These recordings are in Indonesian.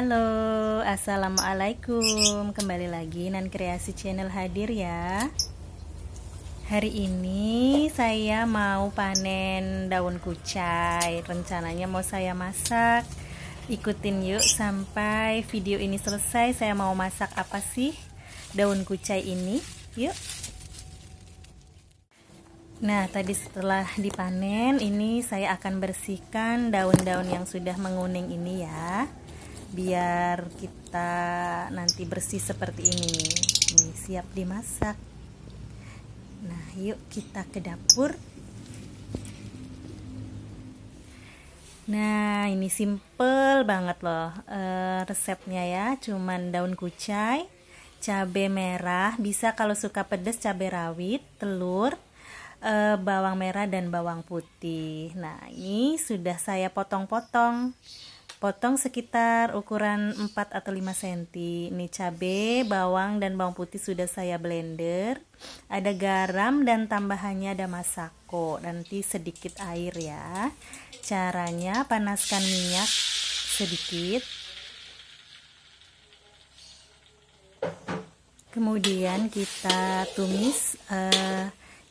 Halo, assalamualaikum. Kembali lagi Nankreasi channel hadir ya. Hari ini saya mau panen daun kucai. Rencananya mau saya masak. Ikutin yuk sampai video ini selesai. Saya mau masak apa sih daun kucai ini? Yuk. Nah, tadi setelah dipanen ini saya akan bersihkan daun-daun yang sudah menguning ini ya, biar kita nanti bersih seperti ini. Ini siap dimasak. Nah, yuk kita ke dapur. Nah, ini simple banget loh resepnya ya, cuman daun kucai, cabai merah, bisa kalau suka pedas cabai rawit, telur, bawang merah dan bawang putih. Nah, ini sudah saya potong sekitar ukuran 4 atau 5 cm. Ini cabai, bawang dan bawang putih sudah saya blender. Ada garam dan tambahannya ada masako, nanti sedikit air ya. Caranya panaskan minyak sedikit, kemudian kita tumis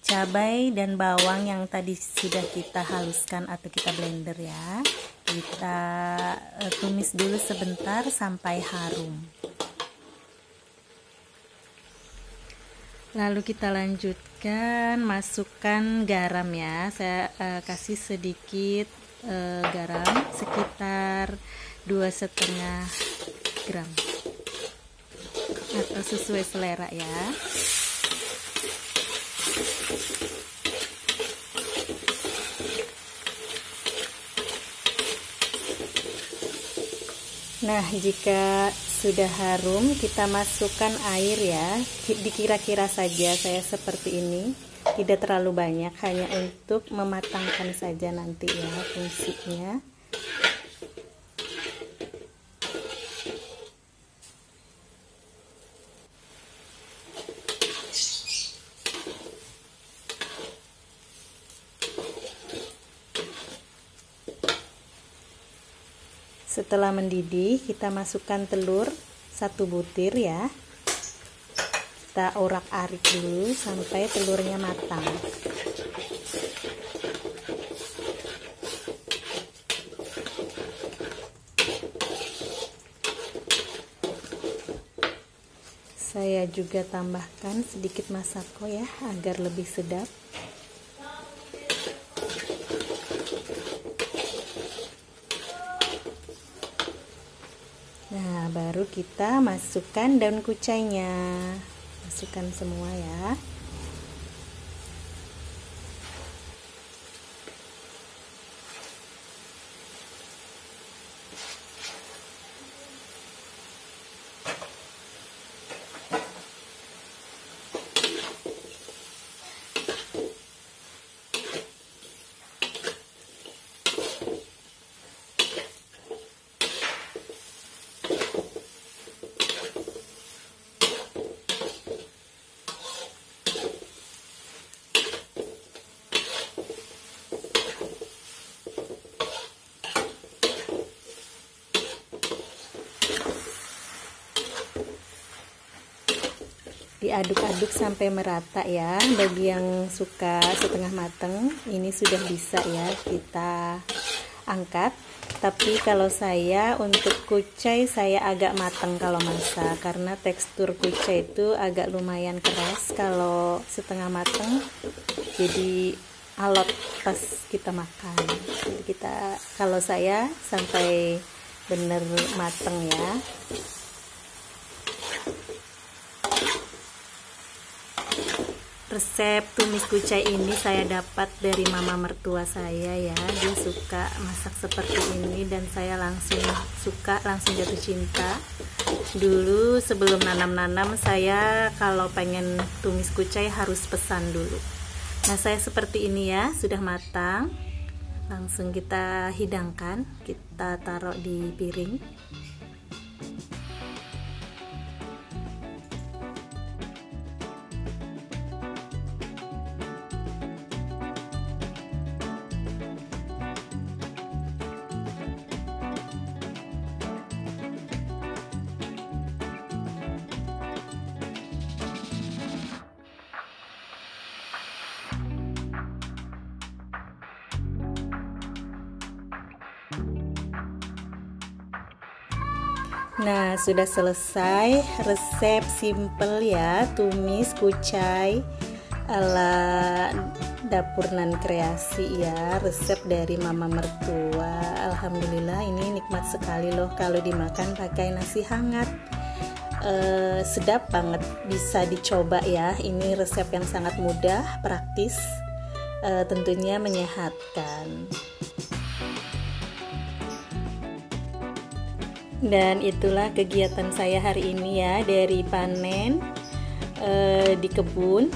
cabai dan bawang yang tadi sudah kita haluskan atau kita blender ya. Kita tumis dulu sebentar sampai harum. Lalu kita lanjutkan masukkan garam ya. Saya kasih sedikit garam sekitar 2,5 gram atau sesuai selera ya. Nah, jika sudah harum kita masukkan air ya, dikira-kira saja saya seperti ini, tidak terlalu banyak, hanya untuk mematangkan saja nanti ya fungsinya. Setelah mendidih, kita masukkan telur 1 butir ya. Kita orak-arik dulu sampai telurnya matang. Saya juga tambahkan sedikit masako ya, agar lebih sedap. Nah, baru kita masukkan daun kucainya. Masukkan semua ya. Diaduk-aduk sampai merata ya. Bagi yang suka setengah mateng ini sudah bisa ya kita angkat. Tapi kalau saya untuk kucai saya agak mateng kalau masak, karena tekstur kucai itu agak lumayan keras. Kalau setengah mateng jadi alot pas kita makan. Jadi kita, kalau saya sampai bener mateng ya. Resep tumis kucai ini saya dapat dari mama mertua saya ya. Dia suka masak seperti ini dan saya langsung suka, langsung jatuh cinta. Dulu sebelum nanam-nanam saya kalau pengen tumis kucai harus pesan dulu. Nah, saya seperti ini ya, sudah matang. Langsung kita hidangkan, kita taruh di piring. Nah, sudah selesai resep simple ya, tumis kucai ala dapur Nankreasi ya, resep dari mama mertua. Alhamdulillah ini nikmat sekali loh kalau dimakan pakai nasi hangat. Sedap banget, bisa dicoba ya. Ini resep yang sangat mudah, praktis, tentunya menyehatkan. Dan itulah kegiatan saya hari ini ya, dari panen di kebun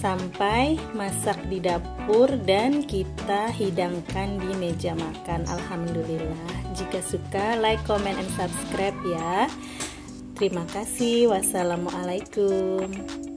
sampai masak di dapur dan kita hidangkan di meja makan. Alhamdulillah. Jika suka, like, comment, and subscribe ya. Terima kasih. Wassalamualaikum.